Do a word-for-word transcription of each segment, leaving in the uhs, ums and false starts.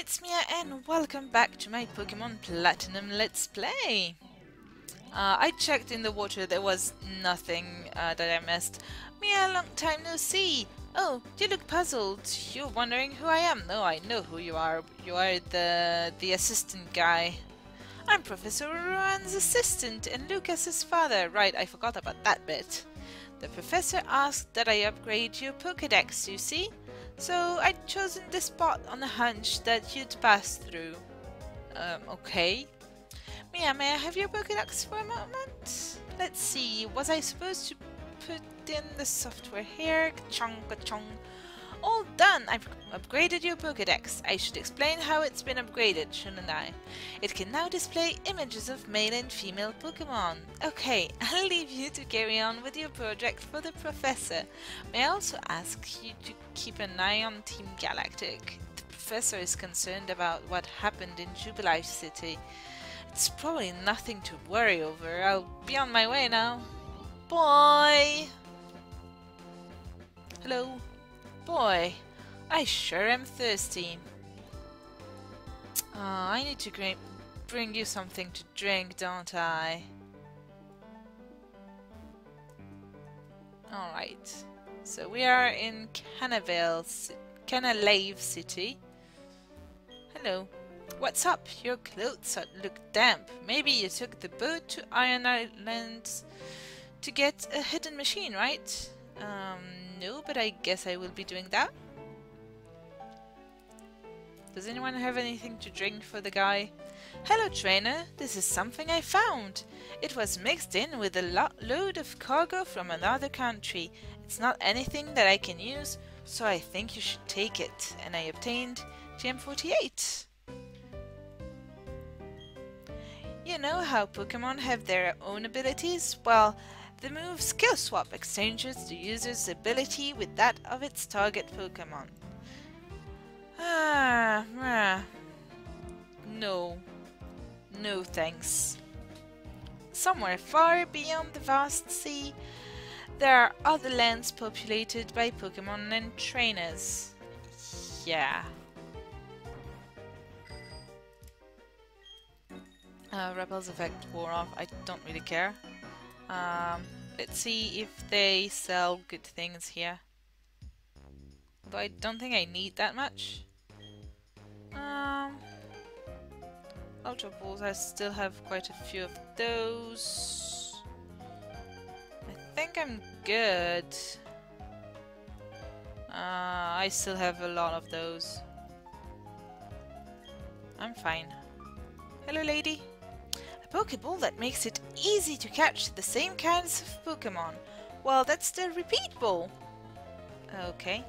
it's Mia and welcome back to my Pokemon Platinum Let's Play! Uh, I checked in the water, there was nothing uh, that I missed. Mia, long time no see! Oh, you look puzzled. You're wondering who I am. No, I know who you are. You are the the assistant guy. I'm Professor Ruan's assistant and Lucas's father. Right, I forgot about that bit. The professor asked that I upgrade your Pokedex, you see? So I'd chosen this spot on a hunch that you'd pass through. Um, okay. Mia, may I have your Pokedex for a moment? Let's see, was I supposed to put in the software here? Ka-chong, ka-chong. All done! I've upgraded your Pokedex. I should explain how it's been upgraded, shouldn't I? It can now display images of male and female Pokemon. Okay, I'll leave you to carry on with your project for the Professor. May I also ask you to keep an eye on Team Galactic? The Professor is concerned about what happened in Jubilife City. It's probably nothing to worry over. I'll be on my way now. Boy! Hello? Boy, I sure am thirsty. Oh, I need to bring you something to drink, don't I? Alright, so we are in Canalave, Canalave City. Hello. What's up? Your clothes look damp. Maybe you took the boat to Iron Island to get a hidden machine, right? Um, no, but I guess I will be doing that. Does anyone have anything to drink for the guy? Hello, trainer. This is something I found. It was mixed in with a lo load of cargo from another country. It's not anything that I can use, so I think you should take it. And I obtained G M forty-eight. You know how Pokemon have their own abilities? Well, the move Skill Swap exchanges the user's ability with that of its target Pokemon. Ah, ah. No. No thanks. Somewhere far beyond the vast sea, there are other lands populated by Pokemon and trainers. Yeah. Uh, Repel's effect wore off, I don't really care. Um, let's see if they sell good things here. Though I don't think I need that much. Um, Ultra Balls, I still have quite a few of those. I think I'm good. Uh, I still have a lot of those. I'm fine. Hello, lady. A Pokeball that makes it easy to catch the same kinds of Pokemon. Well, that's the Repeat Ball. Okay.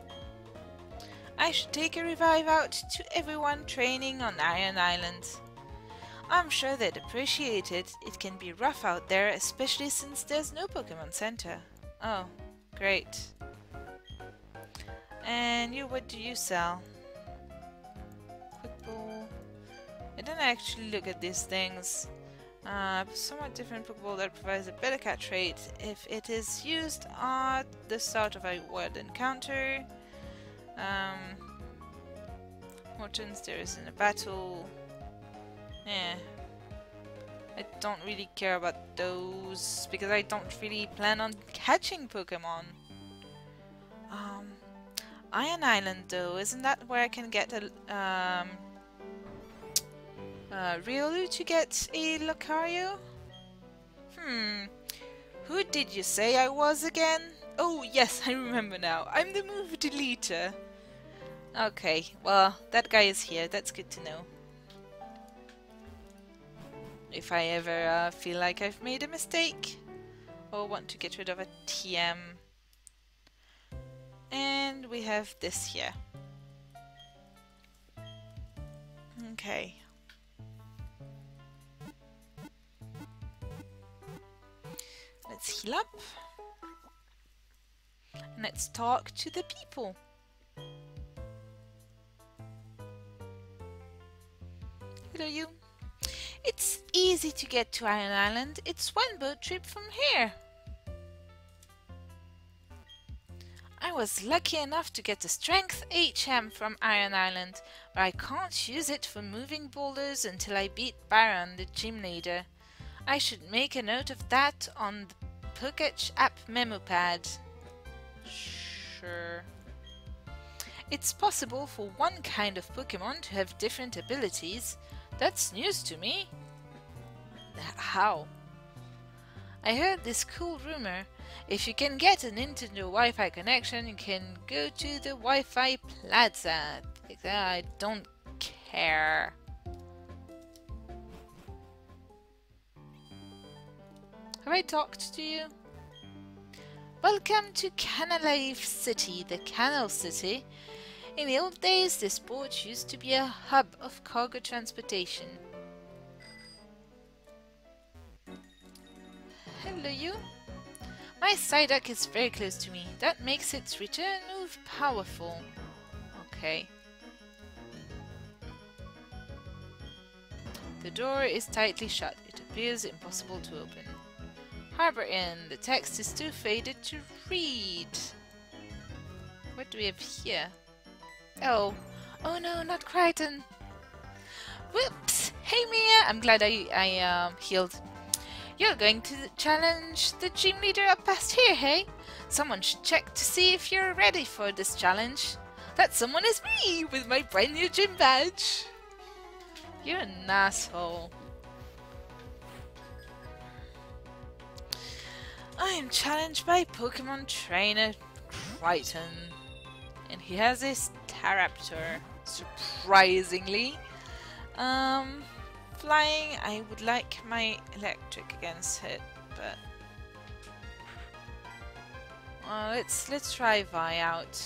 I should take a revive out to everyone training on Iron Island. I'm sure they'd appreciate it. It can be rough out there, especially since there's no Pokemon Center. Oh, great. And you, what do you sell? Quick Ball. I don't actually look at these things. Uh, somewhat different Pokeball that provides a better catch rate if it is used at the start of a wild encounter. Um, more turns there is in a battle. Yeah, I don't really care about those because I don't really plan on catching Pokemon. Um, Iron Island though, isn't that where I can get a um? Uh, Riolu to get a Lucario? Hmm, who did you say I was again? Oh yes, I remember now. I'm the move deleter. Okay, well, that guy is here. That's good to know. If I ever uh, feel like I've made a mistake or want to get rid of a T M. And we have this here. Okay. Let's heal up, and let's talk to the people. Hello you. It's easy to get to Iron Island, it's one boat trip from here. I I was lucky enough to get a Strength H M from Iron Island, but I can't use it for moving boulders until I beat Byron, the gym leader. I should make a note of that on the Poketch app memo pad. Sure. It's possible for one kind of Pokemon to have different abilities. That's news to me. How? I heard this cool rumor. If you can get a Nintendo Wi-Fi connection, you can go to the Wi-Fi plaza. I don't care. Have I talked to you? Welcome to Canalave City, the Canal City. In the old days, this port used to be a hub of cargo transportation. Hello you. My Psyduck is very close to me. That makes its return move powerful. Okay. The door is tightly shut. It appears impossible to open. Harbor Inn. The text is too faded to read. What do we have here? Oh. Oh no, not Crichton. Whoops. Hey Mia. I'm glad I, I um, healed. You're going to challenge the gym leader up past here, hey? Someone should check to see if you're ready for this challenge. That someone is me with my brand new gym badge. You're an asshole. I am challenged by Pokemon trainer Crichton, and he has a Staraptor, surprisingly. Um, flying, I would like my electric against it, but well, let's let's try Vi out.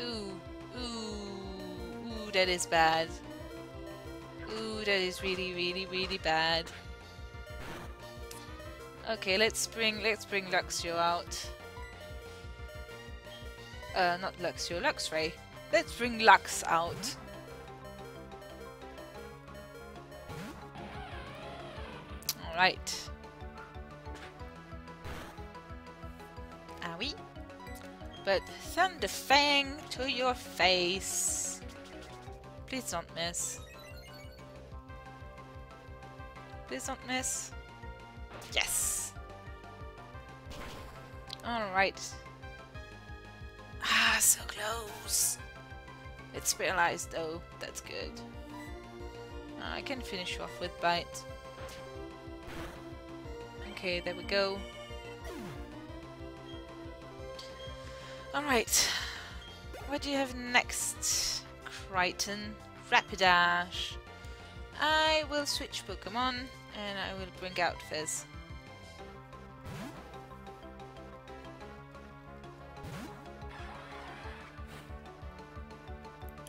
Ooh, ooh, ooh, that is bad. Ooh, that is really, really, really bad. Okay, let's bring let's bring Luxio out. Uh, not Luxio, Luxray. Let's bring Lux out. All right. Are we? But Thunder Fang to your face. Please don't miss. Please don't miss. Yes! Alright. Ah, so close! It's paralyzed though, that's good. I can finish off with Bite. Okay, there we go. Alright. What do you have next? Crichton. Rapidash. I will switch Pokemon. And I will bring out Fizz.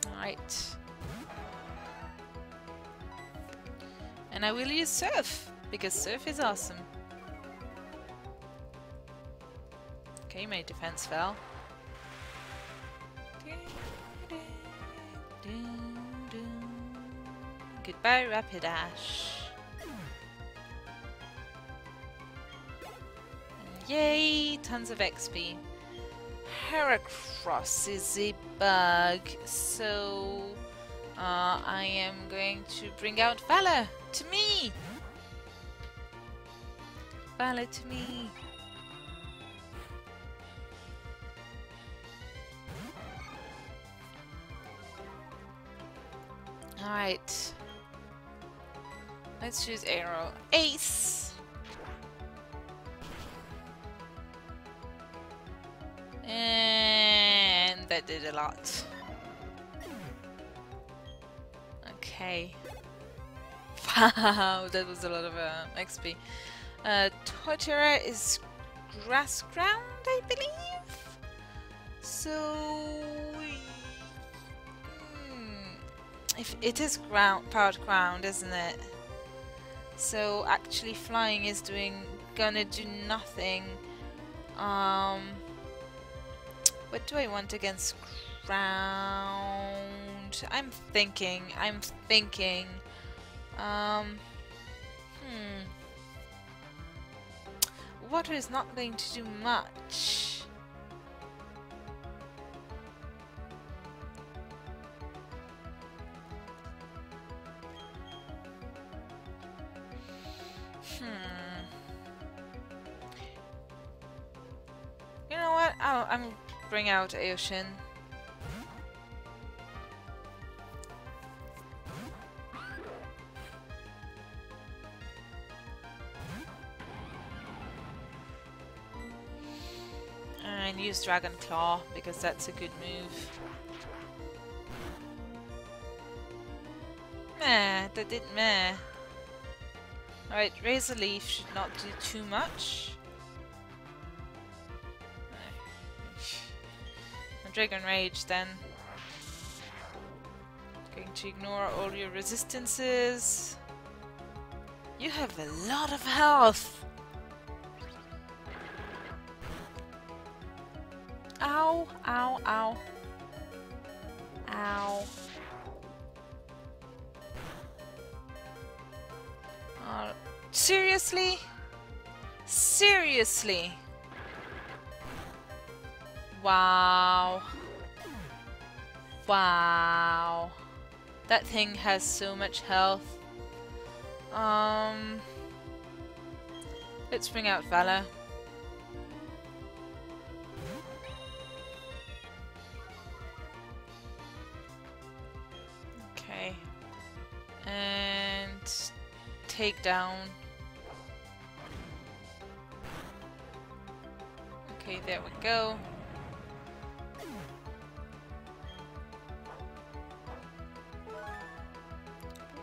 Alright. And I will use Surf, because Surf is awesome. Okay, my defense fell. Goodbye, Rapidash. Yay! Tons of X P. Heracross is a bug, so uh, I am going to bring out Valor to me! Valor to me! Alright. Let's choose Aero. Ace! And that did a lot. Okay. Wow, that was a lot of uh, X P. Uh, Torterra is grass ground, I believe? So... Hmm, if it is ground, part ground, isn't it? So actually flying is doing... gonna do nothing. Um... What do I want against ground? I'm thinking, I'm thinking. Um, hmm. water is not going to do much. Hmm. You know what? I'll, I'm bring out Eoshin. Use Dragon Claw because that's a good move. Meh, that did meh. Alright, Razor Leaf should not do too much. And Dragon Rage then. Going to ignore all your resistances. You have a lot of health! Ow, ow, ow. Ow. Uh, seriously? Seriously? Wow. Wow. That thing has so much health. Um, let's bring out Valor. And take down. Okay, there we go.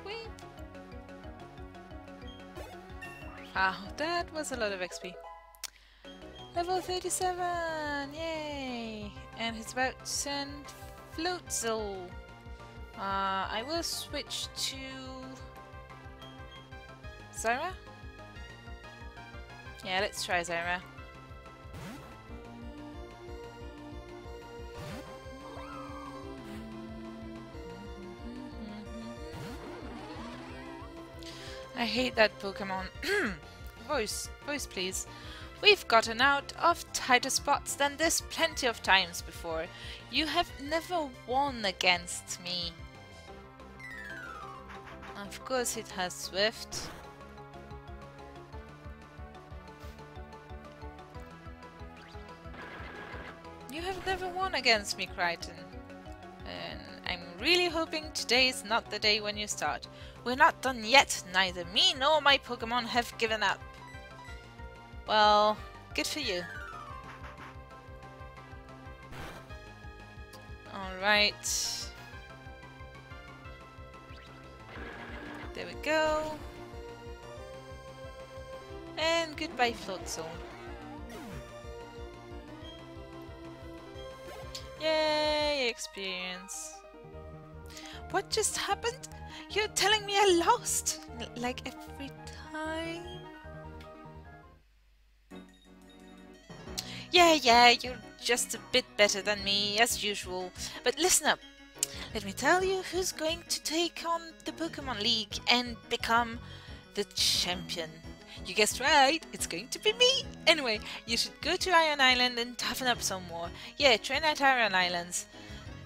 Whee. Wow, that was a lot of X P. Level thirty-seven, yay! And he's about to send Floatzel. Uh, I will switch to Zyra? Yeah, let's try Zyra. I hate that Pokemon. Voice, voice please. We've gotten out of tighter spots than this plenty of times before. You have never won against me. Of course it has Swift. You have never won against me, Crichton. And I'm really hoping today's not the day when you start. We're not done yet. Neither me nor my Pokemon have given up. Well, good for you. Alright. There we go. And goodbye, Floatzel. Yay, experience. What just happened? You're telling me I lost? L- like every time? Yeah, yeah, you're just a bit better than me, as usual. But listen up. Let me tell you who's going to take on the Pokemon League and become the champion. You guessed right, it's going to be me! Anyway, you should go to Iron Island and toughen up some more. Yeah, train at Iron Islands.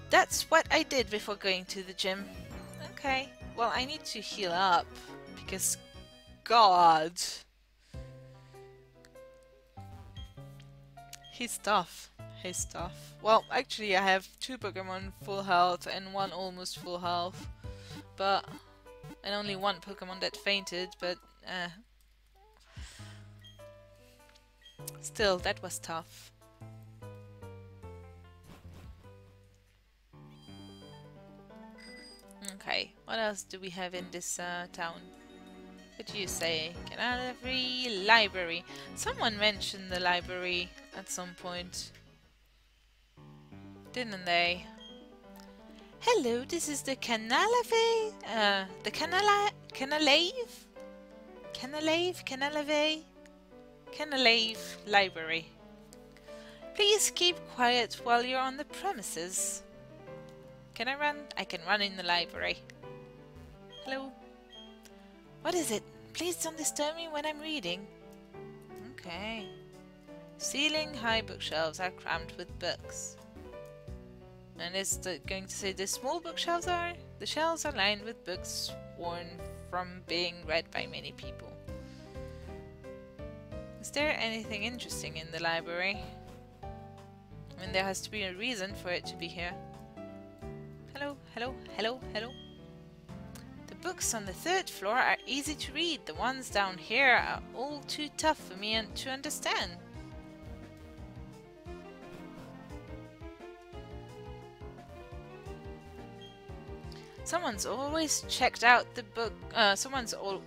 That's what I did before going to the gym. Okay, well I need to heal up, because God... He's tough. His stuff. Well, actually I have two Pokemon full health and one almost full health, but and only one Pokemon that fainted, but uh, still, that was tough. Okay, what else do we have in this uh, town? What do you say? Canalave Library. Someone mentioned the library at some point. Didn't they? Hello, this is the Canalave, uh, the Canala, Canalave, Canalave, Canalave, Canalave Library. Please keep quiet while you're on the premises. Can I run? I can run in the library. Hello. What is it? Please don't disturb me when I'm reading. Okay. Ceiling-high bookshelves are crammed with books. And is that going to say the small bookshelves are? The shelves are lined with books worn from being read by many people. Is there anything interesting in the library? I mean, there has to be a reason for it to be here. Hello, hello, hello, hello. The books on the third floor are easy to read. The ones down here are all too tough for me to understand. Someone's always checked out the book. Uh, someone's all,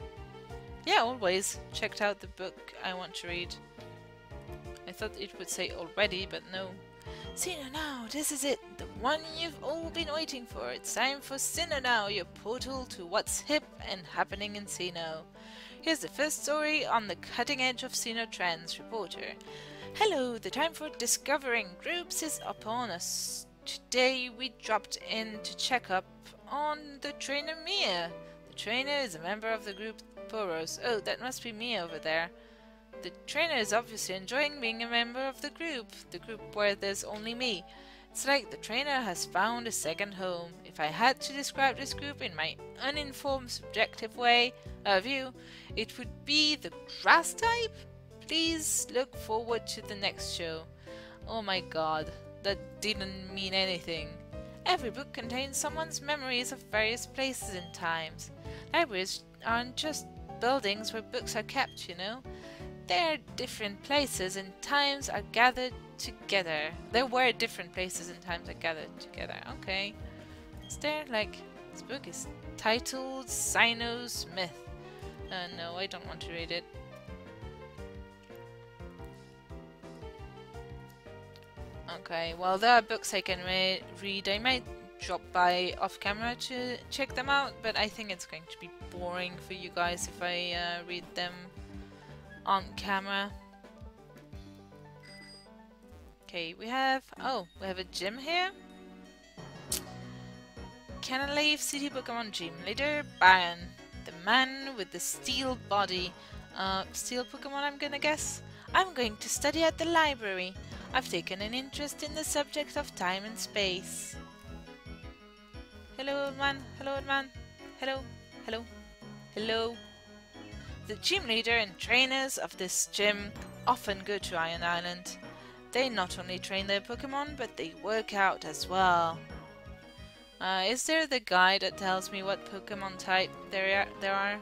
yeah, always checked out the book I want to read. I thought it would say already, but no. Sinnoh Now, this is it, the one you've all been waiting for. It's time for Sinnoh Now, your portal to what's hip and happening in Sinnoh. Here's the first story on the cutting edge of Sinnoh trends, reporter. Hello, the time for discovering groups is upon us. Today we dropped in to check up on the trainer Mia. The trainer is a member of the group Poros. Oh, that must be Mia over there. The trainer is obviously enjoying being a member of the group, the group where there's only me. It's like the trainer has found a second home. If I had to describe this group in my uninformed, subjective way uh, view, it would be the grass type? Please look forward to the next show. Oh my god, that didn't mean anything. Every book contains someone's memories of various places and times. Libraries aren't just buildings where books are kept, you know. They're different places and times are gathered together. There were different places and times are gathered together. Okay. Is there like... This book is titled Sinnoh's Myth. Uh, no, I don't want to read it. Okay, well there are books I can re read. I might drop by off camera to check them out, but I think it's going to be boring for you guys if I uh, read them on camera. Okay, we have... oh, we have a gym here. Canalave City Pokemon Gym Leader, Byron. The man with the steel body. Uh, steel Pokemon, I'm gonna guess. I'm going to study at the library. I've taken an interest in the subject of time and space. Hello, old man. Hello, old man. Hello. Hello. Hello. The gym leader and trainers of this gym often go to Iron Island. They not only train their Pokemon, but they work out as well. Uh, is there the guy that tells me what Pokemon type there are? There are?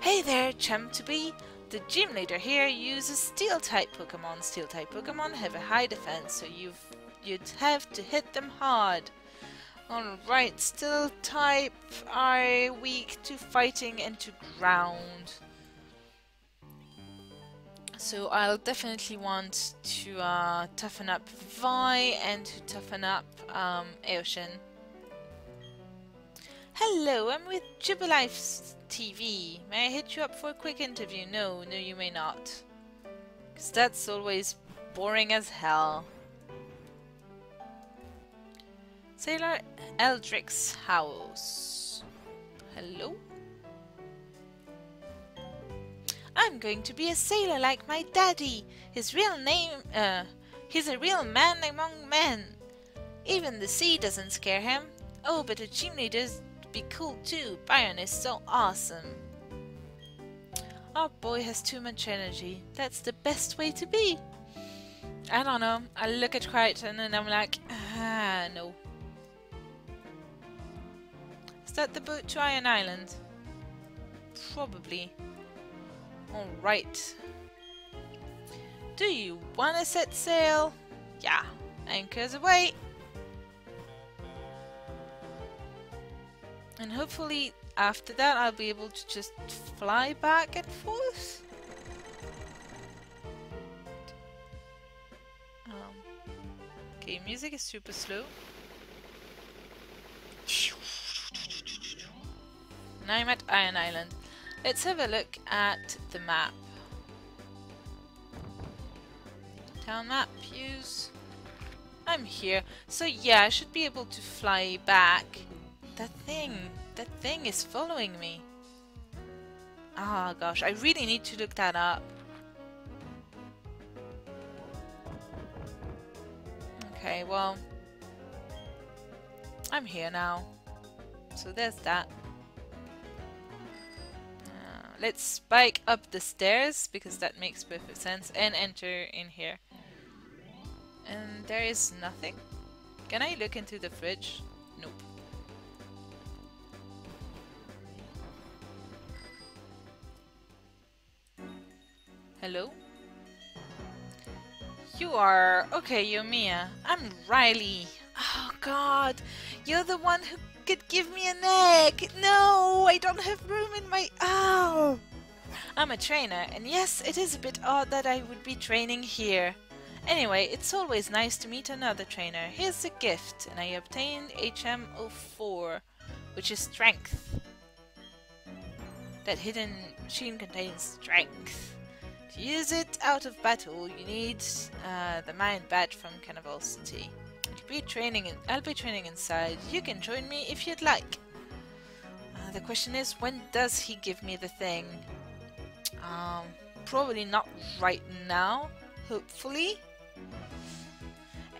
Hey there, chump-to-be! The gym leader here uses Steel-type Pokemon. Steel-type Pokemon have a high defense, so you've, you'd have to hit them hard. Alright, Steel-type are weak to fighting and to ground. So I'll definitely want to uh, toughen up Vi and to toughen up um, Eoshin. Hello, I'm with Jubilife T V. May I hit you up for a quick interview? No, no you may not. Because that's always boring as hell. Sailor Eldrick's house. Hello? I'm going to be a sailor like my daddy. His real name... Uh, he's a real man among men. Even the sea doesn't scare him. Oh, but a gym leader's be cool too. Byron is so awesome. Our boy has too much energy. That's the best way to be. I don't know. I look at Crichton and I'm like, ah, no. Is that the boat to Iron Island? Probably. Alright. Do you want to set sail? Yeah. Anchors away. And hopefully after that I'll be able to just fly back and forth. Um, okay, music is super slow. Now I'm at Iron Island. Let's have a look at the map. Town map, use. I'm here. So yeah, I should be able to fly back. That thing, that thing is following me. Ah, gosh, I really need to look that up. Okay, well, I'm here now. So there's that. Uh, let's spike up the stairs because that makes perfect sense and enter in here. And there is nothing. Can I look into the fridge? Nope. Hello? You are... Okay, you're Mia. I'm Riley. Oh god, you're the one who could give me an egg! No, I don't have room in my... Oh! I'm a trainer, and yes, it is a bit odd that I would be training here. Anyway, it's always nice to meet another trainer. Here's a gift, and I obtained H M zero four, which is strength. That hidden machine contains strength. To use it out of battle, you need uh, the Mind Badge from Canalave City. I'll be training. In I'll be training inside. You can join me if you'd like. Uh, the question is, when does he give me the thing? Um, probably not right now. Hopefully.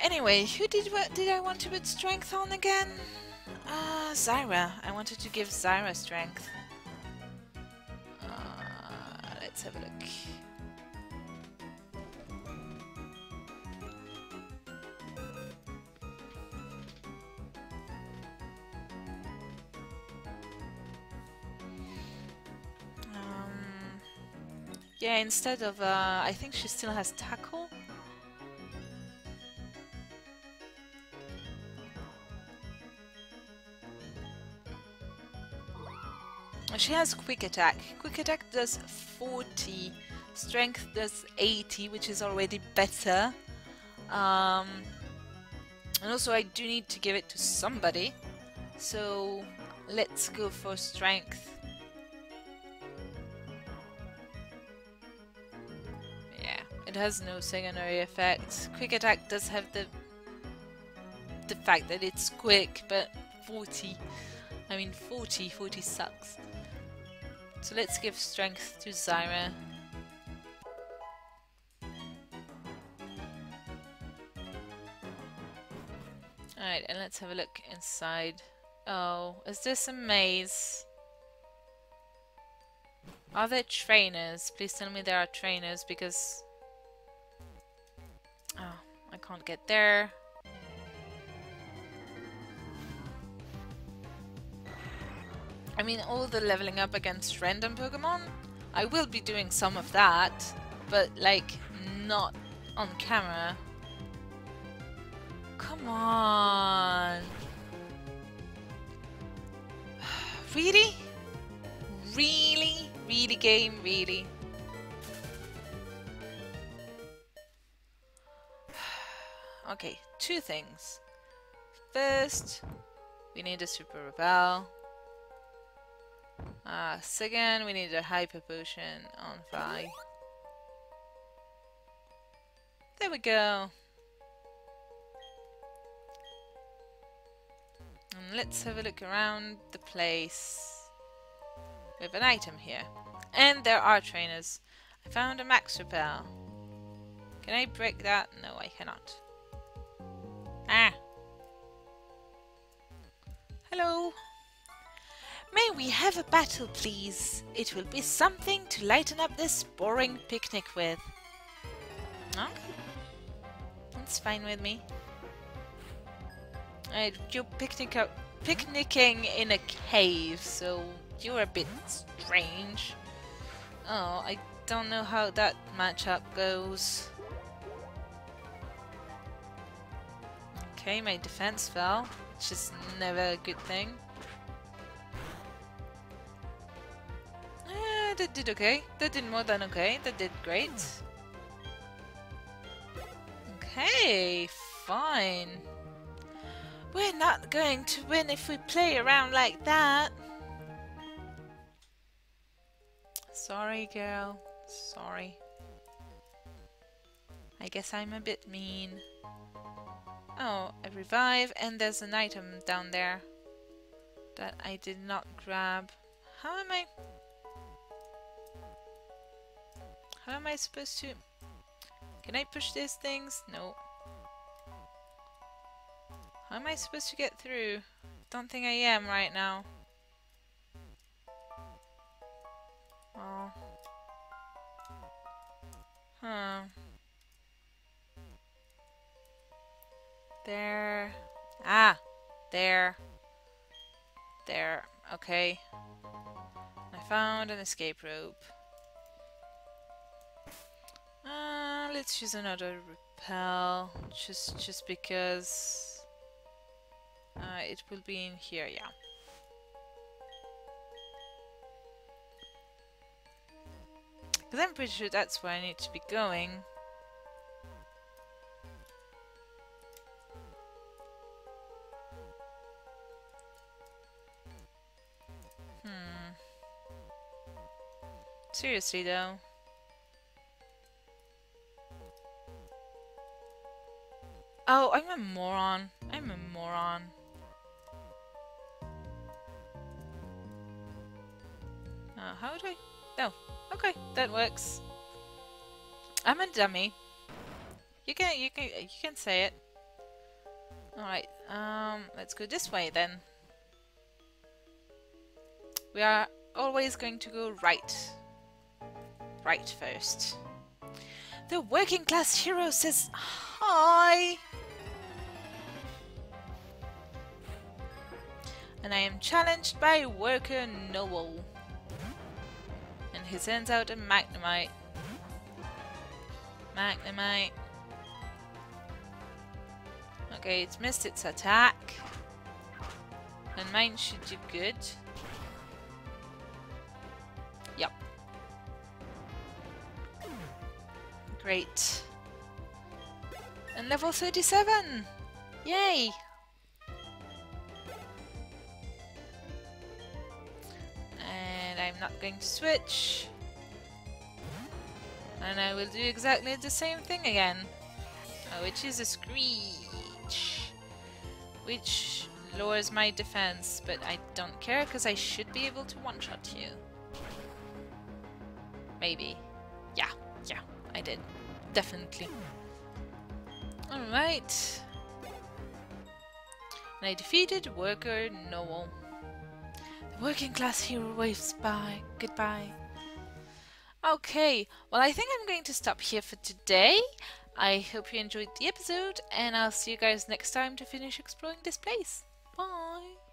Anyway, who did what did I want to put strength on again? Uh, Zyra. I wanted to give Zyra strength. Uh, let's have a look. Um, yeah, instead of, uh, I think she still has tackle. She has Quick Attack. Quick Attack does forty, Strength does eighty, which is already better. Um, and also I do need to give it to somebody. So let's go for Strength. Yeah, it has no secondary effect. Quick Attack does have the, the fact that it's quick, but forty. I mean forty, forty sucks. So let's give strength to Zyra. Alright, and let's have a look inside. Oh, is this a maze? Are there trainers? Please tell me there are trainers because... Oh, I can't get there. I mean, all the leveling up against random Pokemon, I will be doing some of that, but, like, not on camera. Come on! Really? Really? Really, game? Really? Okay, two things. First, we need a Super Repel. Uh, second, we need a Hyper Potion on Fly. There we go. And let's have a look around the place. We have an item here. And there are trainers. I found a Max Repel. Can I break that? No, I cannot. Ah! Hello! May we have a battle, please? It will be something to lighten up this boring picnic with. Okay. That's fine with me. Alright, you're picnic up, picnicking in a cave, so you're a bit strange. Oh, I don't know how that matchup goes. Okay, my defense fell, which is never a good thing. That did okay. That did more than okay. That did great. Okay, fine. We're not going to win if we play around like that. Sorry, girl. Sorry. I guess I'm a bit mean. Oh, a revive, and there's an item down there that I did not grab. How am I... How am I supposed to... Can I push these things? No. How am I supposed to get through? Don't think I am right now. Oh. Huh. There. Ah! There. There. Okay. I found an escape rope. Uh, let's use another repel. Just, just because... Uh, it will be in here, yeah. Because I'm pretty sure that's where I need to be going. Hmm. Seriously, though. Oh, I'm a moron. I'm a moron. Uh, how do I... No. Oh, okay, that works. I'm a dummy. You can, you can, you can say it. Alright, um, let's go this way then. We are always going to go right. Right first. The working class hero says hi! And I am challenged by worker Noel. And he sends out a Magnemite. Magnemite. Okay, it's missed its attack. And mine should do good. Yep. Great. And level thirty-seven! Yay! I'm not going to switch, and I will do exactly the same thing again, oh, which is a Screech, which lowers my defense, but I don't care because I should be able to one-shot you. Maybe. Yeah, yeah, I did. Definitely. Alright. And I defeated worker Noel. Working class hero waves bye. Goodbye. Okay, well I think I'm going to stop here for today. I hope you enjoyed the episode, and I'll see you guys next time to finish exploring this place. Bye!